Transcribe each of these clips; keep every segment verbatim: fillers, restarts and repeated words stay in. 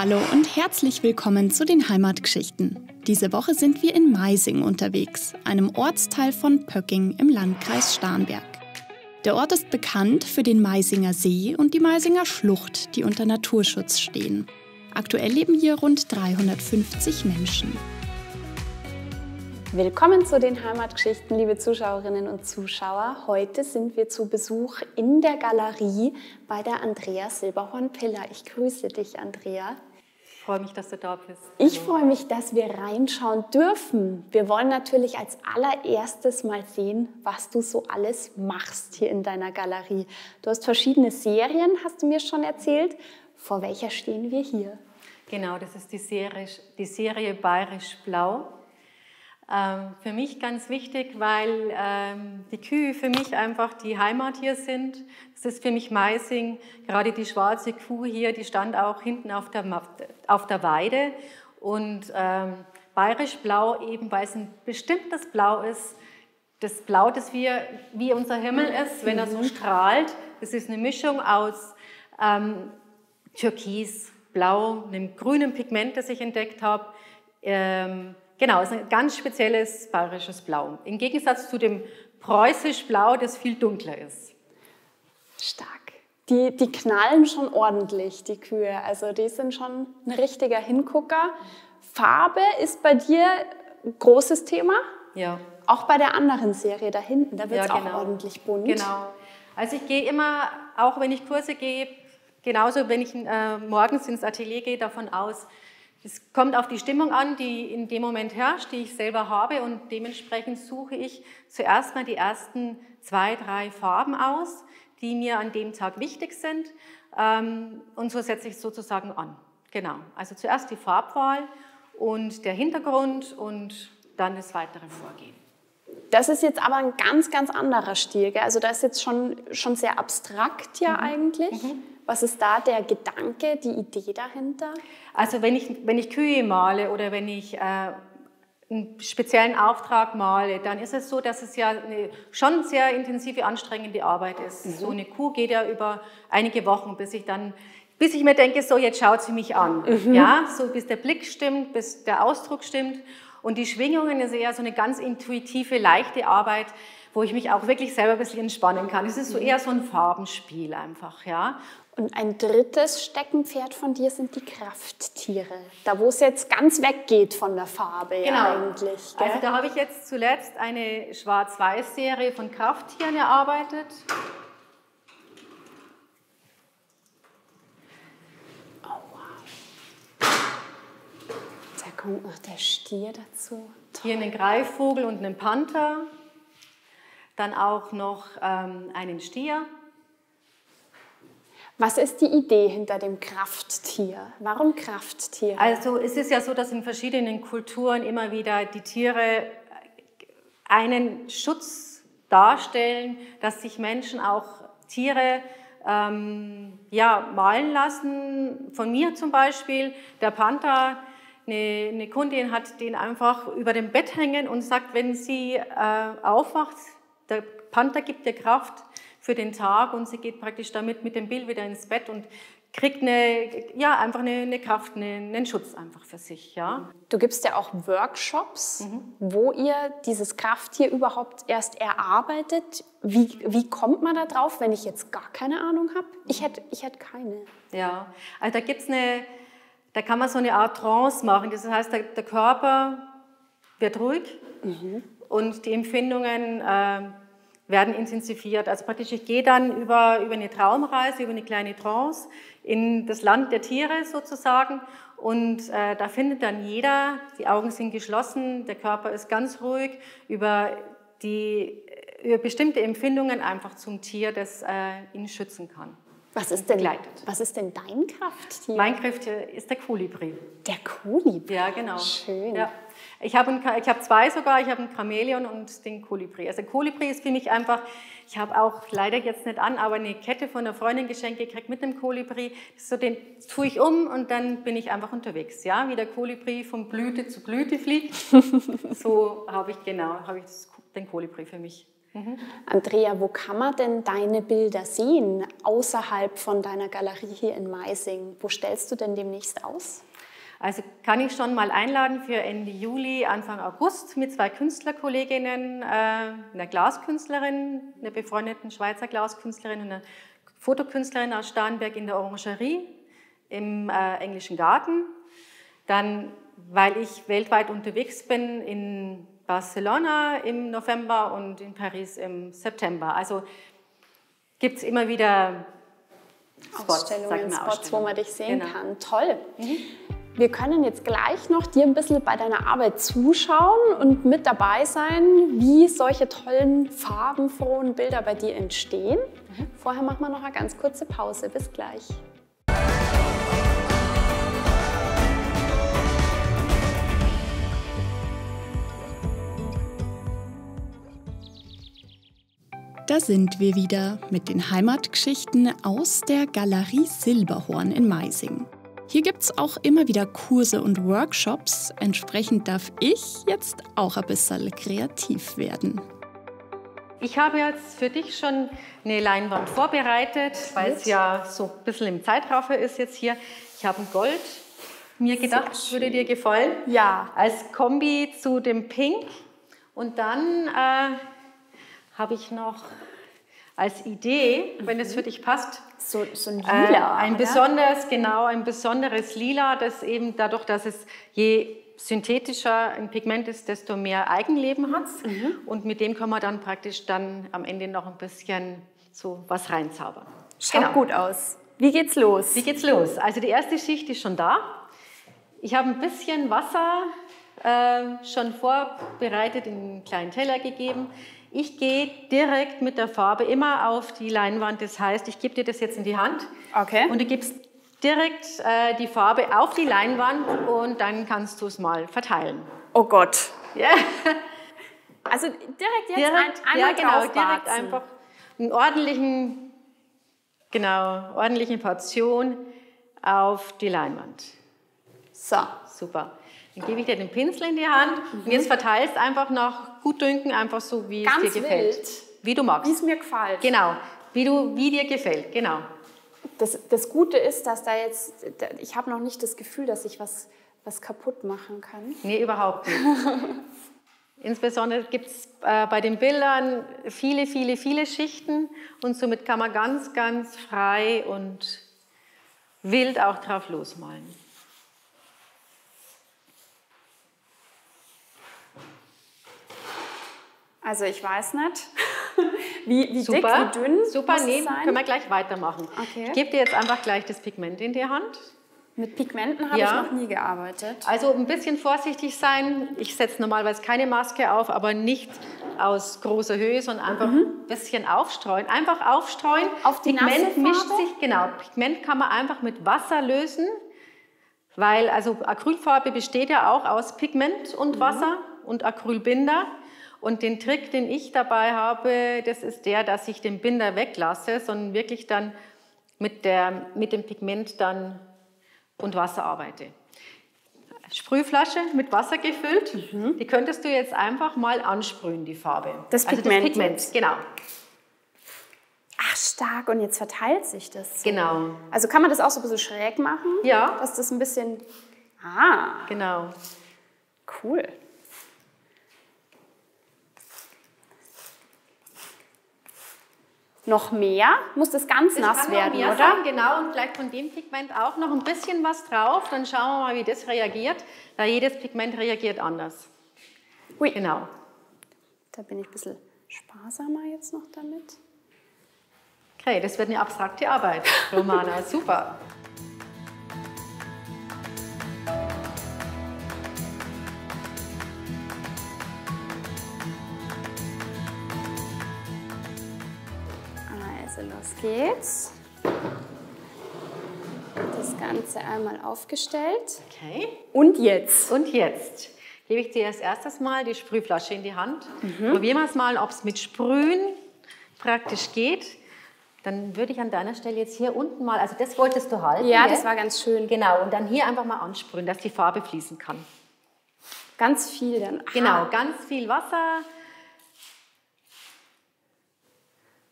Hallo und herzlich willkommen zu den Heimatgeschichten. Diese Woche sind wir in Maising unterwegs, einem Ortsteil von Pöcking im Landkreis Starnberg. Der Ort ist bekannt für den Maisinger See und die Maisinger Schlucht, die unter Naturschutz stehen. Aktuell leben hier rund dreihundertfünfzig Menschen. Willkommen zu den Heimatgeschichten, liebe Zuschauerinnen und Zuschauer. Heute sind wir zu Besuch in der Galerie bei der Andrea Silberhorn-Piller. Ich grüße dich, Andrea. Ich freue mich, dass du da bist. Ich freue mich, dass wir reinschauen dürfen. Wir wollen natürlich als allererstes mal sehen, was du so alles machst hier in deiner Galerie. Du hast verschiedene Serien, hast du mir schon erzählt. Vor welcher stehen wir hier? Genau, das ist die Serie, die Serie Bayerisch Blau. Ähm, für mich ganz wichtig, weil ähm, die Kühe für mich einfach die Heimat hier sind. Das ist für mich Maising. Gerade die schwarze Kuh hier, die stand auch hinten auf der, auf der Weide. Und ähm, bayerisch blau eben, weil es ein bestimmtes Blau ist. Das Blau, das wir, wie unser Himmel ist, wenn er so strahlt. Das ist eine Mischung aus ähm, Türkis, Blau, einem grünen Pigment, das ich entdeckt habe. Ähm, Genau, es ist ein ganz spezielles bayerisches Blau. Im Gegensatz zu dem preußisch Blau, das viel dunkler ist. Stark. Die, die knallen schon ordentlich, die Kühe. Also die sind schon ein richtiger Hingucker. Farbe ist bei dir ein großes Thema. Ja. Auch bei der anderen Serie da hinten, da wird es ja, genau. auch ordentlich bunt. Genau. Also ich gehe immer, auch wenn ich Kurse gebe, genauso wenn ich äh, morgens ins Atelier gehe, davon aus, es kommt auf die Stimmung an, die in dem Moment herrscht, die ich selber habe, und dementsprechend suche ich zuerst mal die ersten zwei, drei Farben aus, die mir an dem Tag wichtig sind, und so setze ich es sozusagen an. Genau, also zuerst die Farbwahl und der Hintergrund und dann das weitere Vorgehen. Das ist jetzt aber ein ganz, ganz anderer Stil, gell? Also das ist jetzt schon, schon sehr abstrakt ja mhm. eigentlich. Mhm. Was ist da der Gedanke, die Idee dahinter? Also wenn ich, wenn ich Kühe male oder wenn ich äh, einen speziellen Auftrag male, dann ist es so, dass es ja eine schon sehr intensive, anstrengende Arbeit ist. Mhm. So eine Kuh geht ja über einige Wochen, bis ich dann, bis ich mir denke, so jetzt schaut sie mich an. Mhm. Ja, so bis der Blick stimmt, bis der Ausdruck stimmt. Und die Schwingungen ist eher so eine ganz intuitive, leichte Arbeit, wo ich mich auch wirklich selber ein bisschen entspannen kann. Es ist so eher so ein Farbenspiel einfach, ja. Und ein drittes Steckenpferd von dir sind die Krafttiere. Da, wo es jetzt ganz weggeht von der Farbe genau. eigentlich. Gell? Also da habe ich jetzt zuletzt eine Schwarz-Weiß-Serie von Krafttieren erarbeitet. Aua. Da kommt noch der Stier dazu. Toll. Hier einen Greifvogel und einen Panther. Dann auch noch ähm, einen Stier. Was ist die Idee hinter dem Krafttier? Warum Krafttier? Also es ist ja so, dass in verschiedenen Kulturen immer wieder die Tiere einen Schutz darstellen, dass sich Menschen auch Tiere ähm, ja, malen lassen. Von mir zum Beispiel, der Panther, eine, eine Kundin hat den einfach über dem Bett hängen und sagt, wenn sie äh, aufwacht, der Panther gibt ihr Kraft für den Tag, und sie geht praktisch damit mit dem Bild wieder ins Bett und kriegt eine, ja, einfach eine, eine Kraft, einen, einen Schutz einfach für sich. Ja. Du gibst ja auch Workshops, mhm. wo ihr dieses Krafttier überhaupt erst erarbeitet. Wie, wie kommt man da drauf, wenn ich jetzt gar keine Ahnung habe? Ich hätte ich hätt keine. Ja, also da gibt's eine, da kann man so eine Art Trance machen. Das heißt, der, der Körper wird ruhig mhm. und die Empfindungen äh, werden intensiviert. Also praktisch, ich gehe dann über, über eine Traumreise, über eine kleine Trance in das Land der Tiere sozusagen, und äh, da findet dann jeder, die Augen sind geschlossen, der Körper ist ganz ruhig, über, die, über bestimmte Empfindungen einfach zum Tier, das äh, ihn schützen kann. Was ist, denn, was ist denn dein Krafttier? Mein Krafttier ist der Kolibri. Der Kolibri? Ja, genau. Schön. Ja. Ich habe hab zwei sogar, ich habe ein Chamäleon und den Kolibri. Also Kolibri ist für mich einfach, ich habe auch leider jetzt nicht an, aber eine Kette von einer Freundin geschenkt gekriegt mit dem Kolibri. So, den tue ich um und dann bin ich einfach unterwegs. Ja? Wie der Kolibri von Blüte zu Blüte fliegt, so habe ich genau hab ich den Kolibri für mich. Mhm. Andrea, wo kann man denn deine Bilder sehen, außerhalb von deiner Galerie hier in Maising? Wo stellst du denn demnächst aus? Also kann ich schon mal einladen für Ende Juli, Anfang August mit zwei Künstlerkolleginnen, einer Glaskünstlerin, einer befreundeten Schweizer Glaskünstlerin und einer Fotokünstlerin aus Starnberg in der Orangerie im äh, englischen Garten. Dann, weil ich weltweit unterwegs bin, in Barcelona im November und in Paris im September. Also gibt es immer wieder Spots, Ausstellungen, Spots, Ausstellungen, wo man dich sehen genau. kann. Toll. Mhm. Wir können jetzt gleich noch dir ein bisschen bei deiner Arbeit zuschauen und mit dabei sein, wie solche tollen, farbenfrohen Bilder bei dir entstehen. Mhm. Vorher machen wir noch eine ganz kurze Pause. Bis gleich. Da sind wir wieder mit den Heimatgeschichten aus der Galerie Silberhorn in Maising. Hier gibt es auch immer wieder Kurse und Workshops. Entsprechend darf ich jetzt auch ein bisschen kreativ werden. Ich habe jetzt für dich schon eine Leinwand vorbereitet, weil es ja so ein bisschen im Zeitraffer ist jetzt hier. Ich habe ein Gold mir gedacht, würde dir gefallen. Ja. Als Kombi zu dem Pink. Und dann äh, habe ich noch als Idee, wenn es für dich passt, so, so ein Lila. Äh, ein besonderes, genau, ein besonderes Lila, das eben dadurch, dass es je synthetischer ein Pigment ist, desto mehr Eigenleben hat. Mhm. Und mit dem kann man dann praktisch dann am Ende noch ein bisschen so was reinzaubern. Schaut genau. gut aus. Wie geht's los? Wie geht's los? Also die erste Schicht ist schon da. Ich habe ein bisschen Wasser äh, schon vorbereitet in einen kleinen Teller gegeben. Ich gehe direkt mit der Farbe immer auf die Leinwand. Das heißt, ich gebe dir das jetzt in die Hand. Okay. Und du gibst direkt äh, die Farbe auf die Leinwand und dann kannst du es mal verteilen. Oh Gott. Ja. Also direkt jetzt direkt, ein, einmal ja, genau, direkt einfach einen ordentlichen, genau, ordentliche Portion auf die Leinwand. So. Super. Dann gebe ich dir den Pinsel in die Hand mhm. und jetzt verteilst einfach nach Gutdünken, einfach so, wie Ganz es dir gefällt. Wild. Wie du magst. Wie es mir gefällt. Genau, wie, du, wie dir gefällt, genau. Das, das Gute ist, dass da jetzt, ich habe noch nicht das Gefühl, dass ich was, was kaputt machen kann. Nee, überhaupt nicht. Insbesondere gibt es äh, bei den Bildern viele, viele, viele Schichten und somit kann man ganz, ganz frei und wild auch drauf losmalen. Also ich weiß nicht, wie, wie dick, wie dünn Super, muss nee, es sein? Können wir gleich weitermachen. Okay. Ich gebe dir jetzt einfach gleich das Pigment in die Hand. Mit Pigmenten habe ja. ich noch nie gearbeitet. Also ein bisschen vorsichtig sein. Ich setze normalerweise keine Maske auf, aber nicht aus großer Höhe, sondern einfach mhm. ein bisschen aufstreuen. Einfach aufstreuen. Auf die Pigment mischt sich, genau. Pigment kann man einfach mit Wasser lösen, weil also Acrylfarbe besteht ja auch aus Pigment und mhm. Wasser und Acrylbinder. Und den Trick, den ich dabei habe, das ist der, dass ich den Binder weglasse, sondern wirklich dann mit, der, mit dem Pigment dann und Wasser arbeite. Sprühflasche mit Wasser gefüllt, mhm. die könntest du jetzt einfach mal ansprühen, die Farbe. Das also Pigment. Das Pigment, genau. Ach, stark. Und jetzt verteilt sich das. Genau. Also kann man das auch so ein bisschen schräg machen? Ja. Dass das ein bisschen... Ah. Genau. Cool. Noch mehr? Muss das ganz das nass werden, oder? Sein, genau, und vielleicht von dem Pigment auch noch ein bisschen was drauf. Dann schauen wir mal, wie das reagiert. Da jedes Pigment reagiert anders. Ui. Genau. Da bin ich ein bisschen sparsamer jetzt noch damit. Okay, das wird eine abstrakte Arbeit, Romana. Super. Los geht's. Das Ganze einmal aufgestellt. Okay. Und jetzt? Und jetzt gebe ich dir als erstes mal die Sprühflasche in die Hand. Mhm. Probieren wir es mal, ob es mit Sprühen praktisch geht. Dann würde ich an deiner Stelle jetzt hier unten mal, also das wolltest du halten. Ja, ja? Das war ganz schön. Genau, und dann hier einfach mal ansprühen, dass die Farbe fließen kann. Ganz viel dann. Aha. Genau, ganz viel Wasser.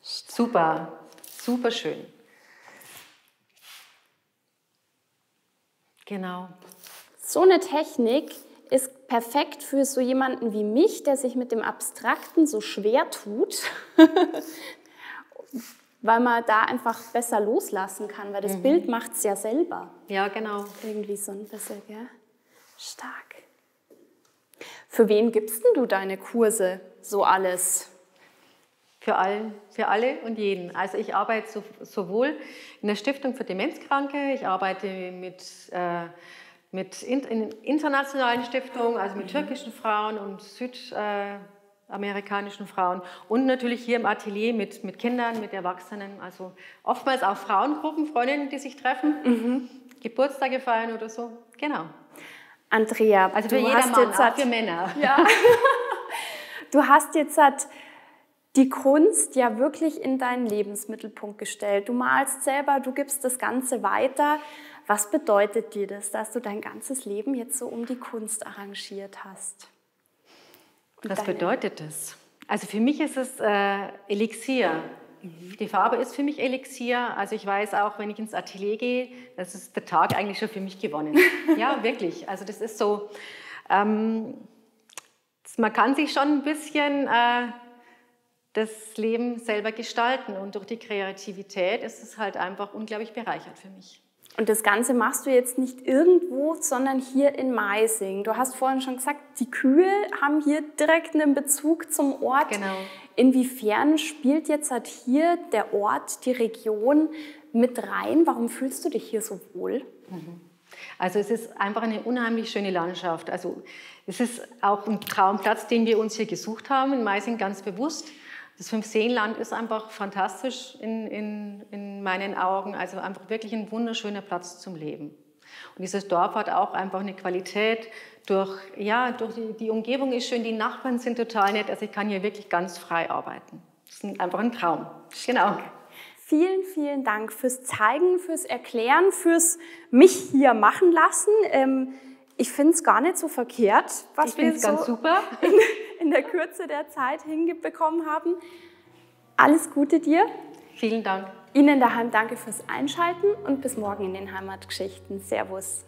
Super, super schön. Genau. So eine Technik ist perfekt für so jemanden wie mich, der sich mit dem Abstrakten so schwer tut, weil man da einfach besser loslassen kann, weil das mhm. Bild macht es ja selber. Ja, genau. Irgendwie so ein bisschen, ja. Stark. Für wen gibst denn du deine Kurse, so alles? Für, all, für alle und jeden. Also ich arbeite so, sowohl in der Stiftung für Demenzkranke, ich arbeite mit... Äh, mit in, in internationalen Stiftungen, also mit türkischen Frauen und südamerikanischen äh, Frauen und natürlich hier im Atelier mit, mit Kindern, mit Erwachsenen, also oftmals auch Frauengruppen, Freundinnen, die sich treffen, mhm. Geburtstage feiern oder so, genau. Andrea, also für du jedermann, hast jetzt auch für Männer. Ja. Du hast jetzt hat die Kunst ja wirklich in deinen Lebensmittelpunkt gestellt. Du malst selber, du gibst das Ganze weiter. Was bedeutet dir das, dass du dein ganzes Leben jetzt so um die Kunst arrangiert hast? Und was bedeutet das? Also für mich ist es äh, Elixier. Mhm. Die Farbe ist für mich Elixier. Also ich weiß auch, wenn ich ins Atelier gehe, das ist der Tag eigentlich schon für mich gewonnen. Ja, wirklich. Also das ist so, ähm, man kann sich schon ein bisschen... Äh, das Leben selber gestalten. Und durch die Kreativität ist es halt einfach unglaublich bereichert für mich. Und das Ganze machst du jetzt nicht irgendwo, sondern hier in Maising. Du hast vorhin schon gesagt, die Kühe haben hier direkt einen Bezug zum Ort. Genau. Inwiefern spielt jetzt halt hier der Ort, die Region mit rein? Warum fühlst du dich hier so wohl? Mhm. Also es ist einfach eine unheimlich schöne Landschaft. Also es ist auch ein Traumplatz, den wir uns hier gesucht haben, in Maising ganz bewusst. Das Fünf-Seen-Land ist einfach fantastisch in, in, in meinen Augen, also einfach wirklich ein wunderschöner Platz zum Leben. Und dieses Dorf hat auch einfach eine Qualität, durch, ja, durch die, die Umgebung ist schön, die Nachbarn sind total nett, also ich kann hier wirklich ganz frei arbeiten. Das ist einfach ein Traum, genau. Vielen, vielen Dank fürs Zeigen, fürs Erklären, fürs mich hier machen lassen. Ähm, ich finde es gar nicht so verkehrt, was ich finde es ganz super. In, in der Kürze der Zeit hinbekommen haben. Alles Gute dir. Vielen Dank. Ihnen daheim danke fürs Einschalten und bis morgen in den Heimatgeschichten. Servus.